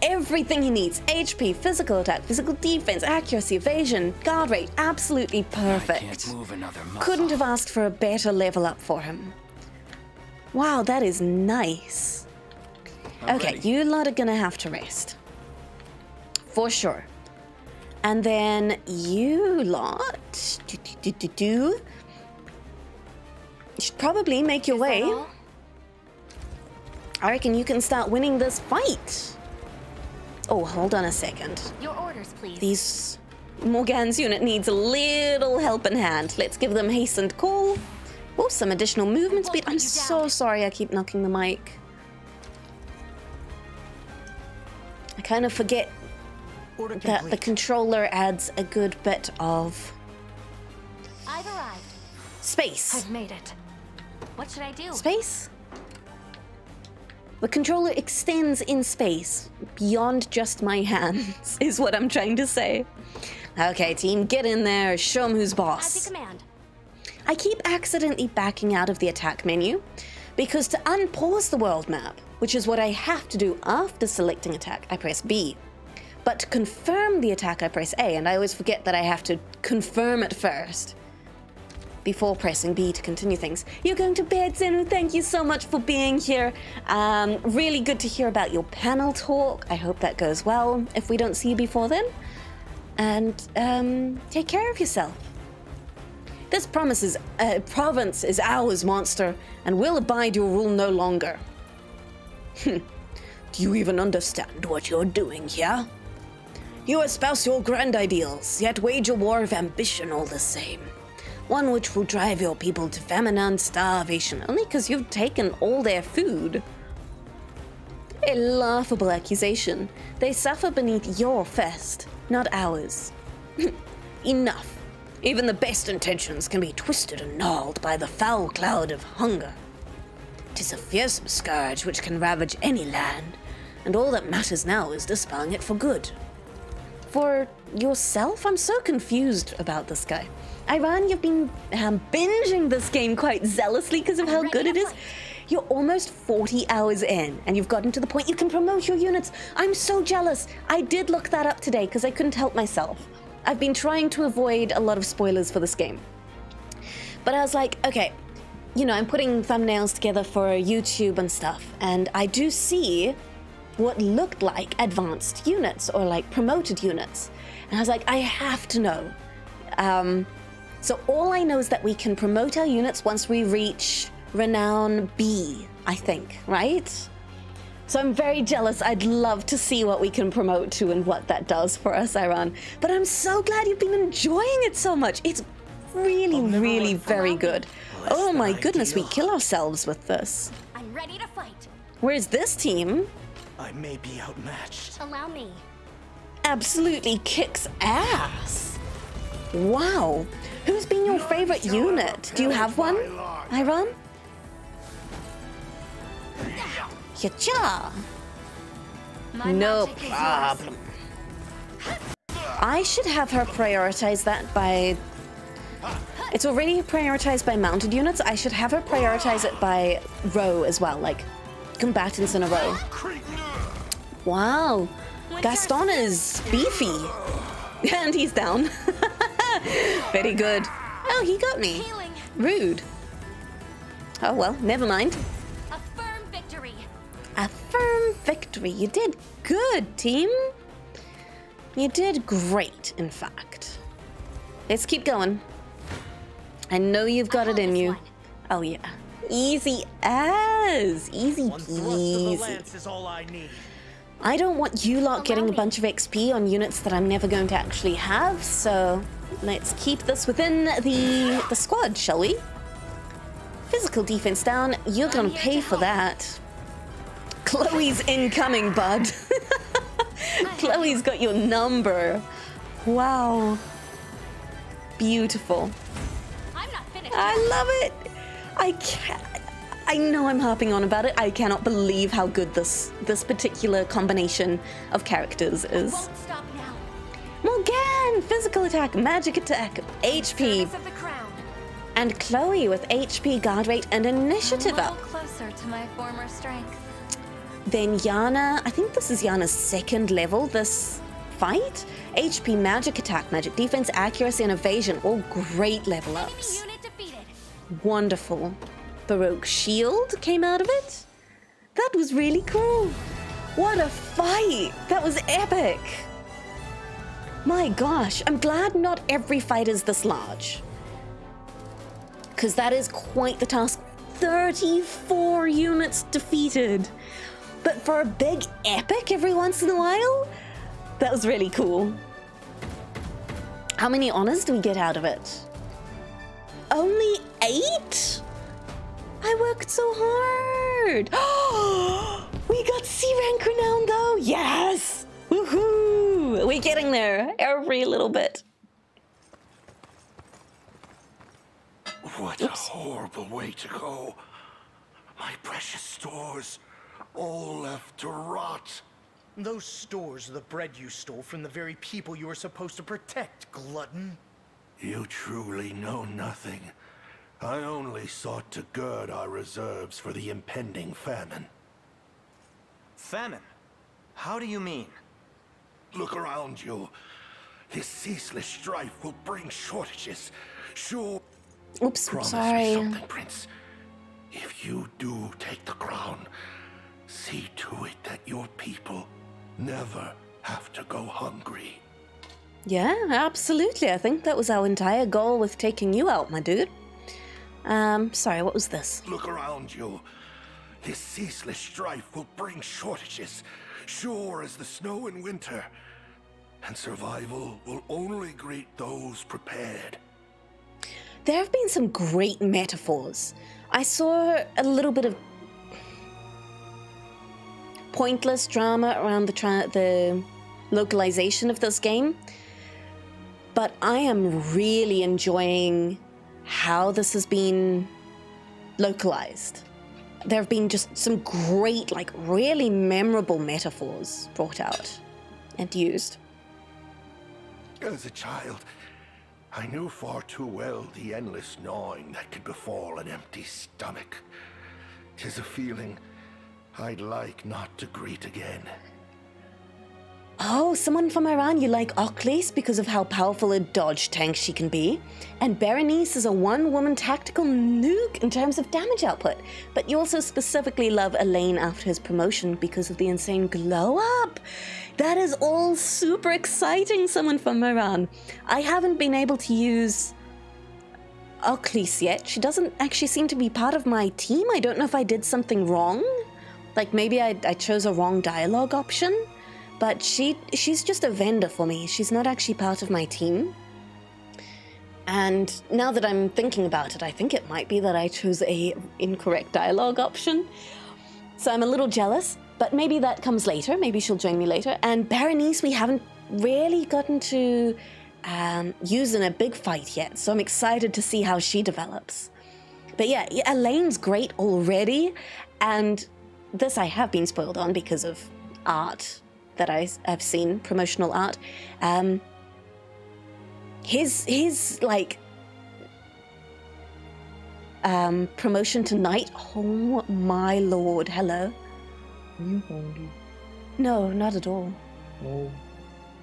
Everything he needs. HP, physical attack, physical defense, accuracy, evasion, guard rate. Absolutely perfect. I can't move another muscle. Couldn't have asked for a better level up for him. Wow, that is nice. Okay, you lot are gonna have to rest. For sure. And then you lot should probably make your way. I reckon you can start winning this fight. Oh, hold on a second. Your orders, please. These Morgan's unit needs a little helping hand. Let's give them hastened call. Oh, some additional movement speed. I'm so sorry I keep knocking the mic. I kind of forget that the controller adds a good bit of space. I've made it. What should I do? Space? The controller extends in space beyond just my hands, is what I'm trying to say. Okay, team, get in there. Show them who's boss. As you command. I keep accidentally backing out of the attack menu because to unpause the world map, which is what I have to do after selecting attack, I press B. But to confirm the attack, I press A, and I always forget that I have to confirm it first before pressing B to continue things. You're going to bed, Zenu. Thank you so much for being here. Really good to hear about your panel talk. I hope that goes well if we don't see you before then. And take care of yourself. This province is ours, monster, and we'll abide your rule no longer. Do you even understand what you're doing here? You espouse your grand ideals, yet wage a war of ambition all the same. One which will drive your people to famine and starvation, only because you've taken all their food. A laughable accusation. They suffer beneath your fist, not ours. Enough. Even the best intentions can be twisted and gnarled by the foul cloud of hunger. 'Tis a fearsome scourge which can ravage any land, and all that matters now is dispelling it for good. For yourself? I'm so confused about this guy. Iran, you've been binging this game quite zealously because of how good it is. You're almost 40 hours in, and you've gotten to the point you can promote your units. I'm so jealous. I did look that up today because I couldn't help myself. I've been trying to avoid a lot of spoilers for this game. But I was like, okay, you know, I'm putting thumbnails together for YouTube and stuff, and I do see what looked like advanced units or like promoted units. And I was like, I have to know. So all I know is that we can promote our units once we reach Renown B, I think, right? So I'm very jealous. I'd love to see what we can promote to and what that does for us, Iran. But I'm so glad you've been enjoying it so much. It's really, really very good. Oh my goodness, we kill ourselves with this. I'm ready to fight. Where's this team? I may be outmatched. Allow me. Absolutely kicks ass. Wow. Who's been your favorite unit? Do you have one, Iran? Yacha. No problem. I should have her prioritize that by... It's already prioritized by mounted units. I should have her prioritize it by row as well, like combatants in a row. Wow. Gaston is beefy. And he's down. Very good. Oh, he got me. Rude. Oh, well, never mind. A firm victory. You did good, team. You did great, in fact. Let's keep going. I know you've got it in you. Oh, yeah. Easy as. Easy peasy. I don't want you lot getting a bunch of XP on units that I'm never going to actually have, so let's keep this within the squad, shall we? Physical defense down. You're going to pay for that. Chloe's incoming, bud. Chloe's got your number. Wow. Beautiful. I'm not finished. I love it. I can't. I know I'm harping on about it. I cannot believe how good this particular combination of characters is. I won't stop now. Morgan, physical attack, magic attack, HP. And Chloe with HP, guard rate, and initiative up. Closer to my former strength. Then Yana, I think this is Yana's second level, this fight. HP, magic attack, magic defense, accuracy, and evasion. All great level ups. Wonderful. Baroque shield came out of it. That was really cool. What a fight. That was epic. My gosh, I'm glad not every fight is this large. Because that is quite the task. 34 units defeated. But for a big epic every once in a while, that was really cool. How many honors do we get out of it? Only 8? I worked so hard. Oh, we got C rank renown though. Yes. Woohoo. We're getting there every little bit. What a horrible way to go. My precious stores. All left to rot. Those stores are the bread you stole from the very people you were supposed to protect, glutton. You truly know nothing. I only sought to gird our reserves for the impending famine. Famine? How do you mean? Look around you. This ceaseless strife will bring shortages. Sure. Oops, promise me something, Prince. If you do take the crown, see to it that your people never have to go hungry. Yeah, absolutely. I think that was our entire goal with taking you out, my dude. Sorry, what was this? Look around you. This ceaseless strife will bring shortages, sure as the snow in winter. And survival will only greet those prepared. There have been some great metaphors. I saw a little bit of pointless drama around the localization of this game, but I am really enjoying how this has been localized. There have been just some great, like really memorable metaphors brought out and used. As a child, I knew far too well the endless gnawing that could befall an empty stomach. 'Tis a feeling I'd like not to greet again. Oh, someone from Iran, you like Ochlys because of how powerful a dodge tank she can be. And Berenice is a one-woman tactical nuke in terms of damage output. But you also specifically love Elaine after his promotion because of the insane glow-up. That is all super exciting, someone from Iran. I haven't been able to use Ochlys yet. She doesn't actually seem to be part of my team. I don't know if I did something wrong. Like, maybe I chose a wrong dialogue option, but she's just a vendor for me. She's not actually part of my team. And now that I'm thinking about it, I think it might be that I chose a incorrect dialogue option. So I'm a little jealous, but maybe that comes later. Maybe she'll join me later. And Berenice, we haven't really gotten to use in a big fight yet, so I'm excited to see how she develops. But yeah, Elaine's great already, and this I have been spoiled on because of art that I've seen, promotional art. His like promotion tonight. Oh my lord! Hello. Are you horny? No, not at all. No.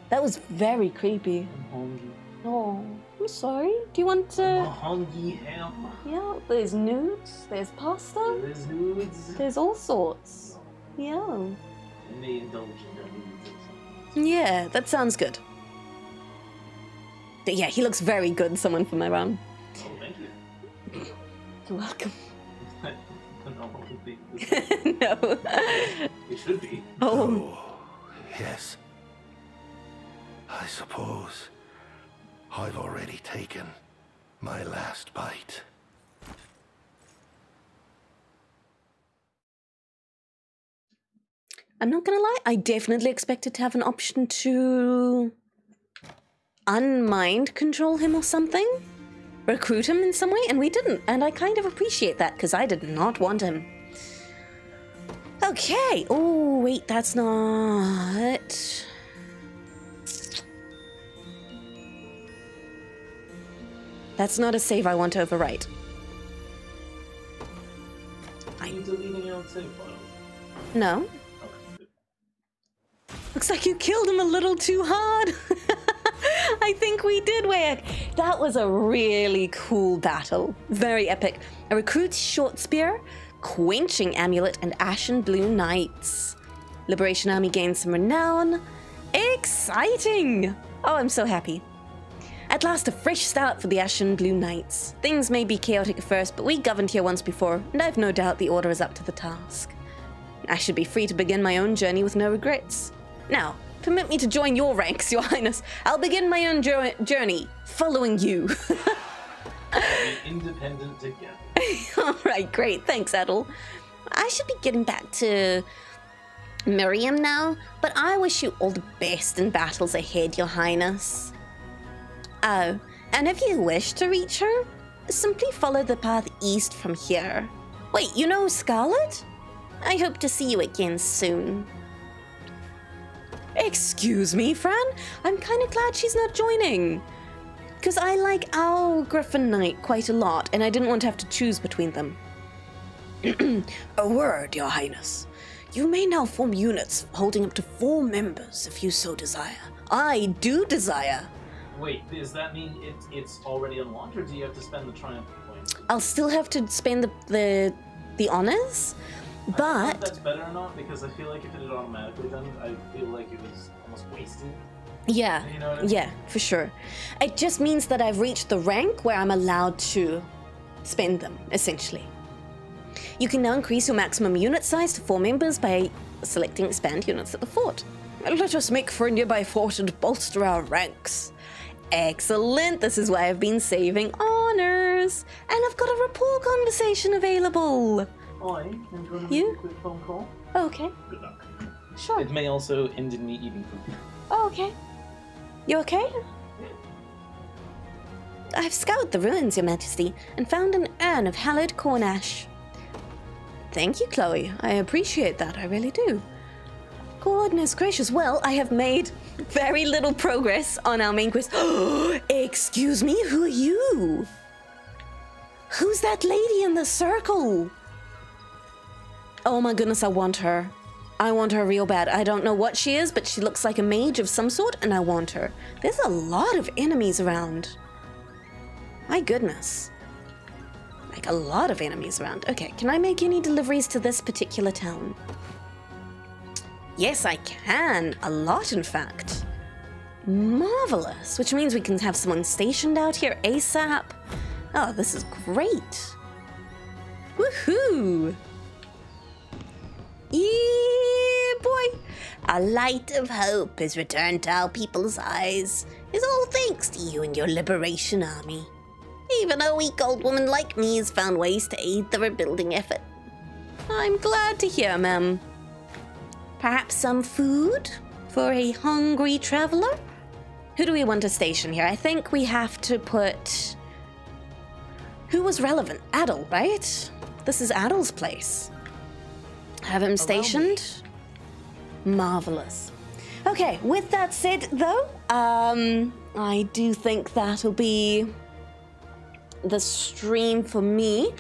That was very creepy. I'm hungry. Oh, I'm sorry. Do you want to? I'm a hungry ham. Yeah, there's nudes, there's pasta. There's nudes. There's all sorts. Yeah. I may indulge in that nudes. Yeah, that sounds good. But yeah, he looks very good. Someone from around. Oh, thank you. You're welcome. No. It should be. Oh, yes. I suppose I've already taken my last bite. I'm not gonna lie, I definitely expected to have an option to unmind control him or something, recruit him in some way, and we didn't, and I kind of appreciate that because I did not want him. Okay, oh wait, that's not... That's not a save I want to overwrite. Are you deleting your own save file? No. Okay. Looks like you killed him a little too hard. I think we did work. That was a really cool battle. Very epic. A recruit's short spear, quenching amulet, and ashen blue knights. Liberation Army gains some renown. Exciting! Oh, I'm so happy. At last, a fresh start for the Ashen Blue Knights. Things may be chaotic at first, but we governed here once before, and I've no doubt the Order is up to the task. I should be free to begin my own journey with no regrets. Now, permit me to join your ranks, Your Highness. I'll begin my own journey, following you. Independent together. Alright, great. Thanks, Adel. I should be getting back to Miriam now, but I wish you all the best in battles ahead, Your Highness. Oh, and if you wish to reach her, simply follow the path east from here. Wait, you know Scarlet? I hope to see you again soon. Excuse me, Fran? I'm kind of glad she's not joining. Because I like Owl Griffin Knight quite a lot, and I didn't want to have to choose between them. A word, Your Highness. You may now form units holding up to 4 members if you so desire. I do desire. Wait, does that mean it's already unlocked, or do you have to spend the triumph points? I'll still have to spend the honors, but... I don't know if that's better or not, because I feel like if it did automatically, then I feel like it was almost wasted. Yeah, you know what I mean? Yeah, for sure. It just means that I've reached the rank where I'm allowed to spend them, essentially. You can now increase your maximum unit size to 4 members by selecting expand units at the fort. Let us make for a nearby fort and bolster our ranks. Excellent, this is why I've been saving honors. And I've got a rapport conversation available. I am going to make a quick phone call. Okay. Good luck. Sure. It may also end in me eating food. Oh, okay. You okay? I've scoured the ruins, Your Majesty, and found an urn of hallowed corn ash. Thank you, Chloe. I appreciate that, I really do. Goodness gracious, well, I have made very little progress on our main quest. Excuse me, who are you? Who's that lady in the circle? Oh my goodness, I want her. I want her real bad. I don't know what she is, but she looks like a mage of some sort, and I want her. There's a lot of enemies around. My goodness. Like, a lot of enemies around. Okay, can I make any deliveries to this particular town? Yes, I can. A lot, in fact. Marvelous. Which means we can have someone stationed out here ASAP. Oh, this is great. Woohoo! Yeah, boy. A light of hope has returned to our people's eyes. It's all thanks to you and your liberation army. Even a weak old woman like me has found ways to aid the rebuilding effort. I'm glad to hear, ma'am. Perhaps some food for a hungry traveler? Who do we want to station here? I think we have to put... Who was relevant? Adel, right? This is Adel's place. Have him stationed. Marvelous. Okay, with that said, though, I do think that'll be the stream for me.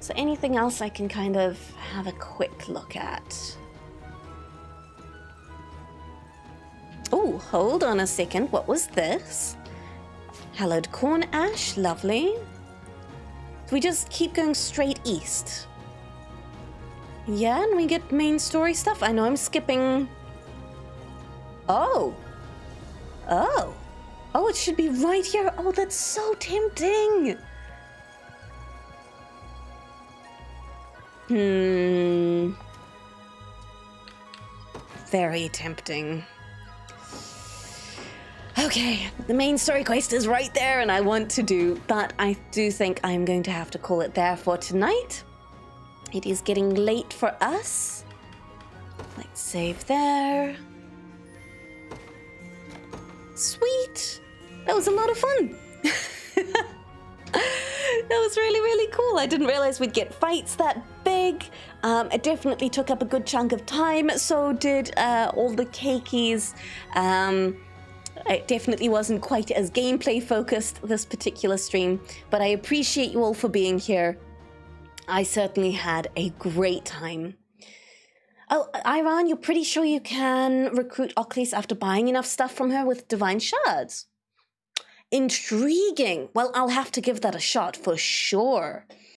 So anything else I can kind of have a quick look at? Oh, hold on a second. What was this? Hallowed Corn Ash, lovely. So we just keep going straight east. Yeah, and we get main story stuff. I know I'm skipping... Oh, it should be right here. Oh, that's so tempting. Very tempting. Okay, the main story quest is right there and I want to do that. I do think I'm going to have to call it there for tonight. It is getting late for us. Let's save there. Sweet. That was a lot of fun. That was really, really cool. I didn't realize we'd get fights that big. It definitely took up a good chunk of time. So did all the keikis. It definitely wasn't quite as gameplay focused, this particular stream. But I appreciate you all for being here. I certainly had a great time. Oh, Iran, you're pretty sure you can recruit Ochlys after buying enough stuff from her with divine shards? Intriguing. Well, I'll have to give that a shot for sure.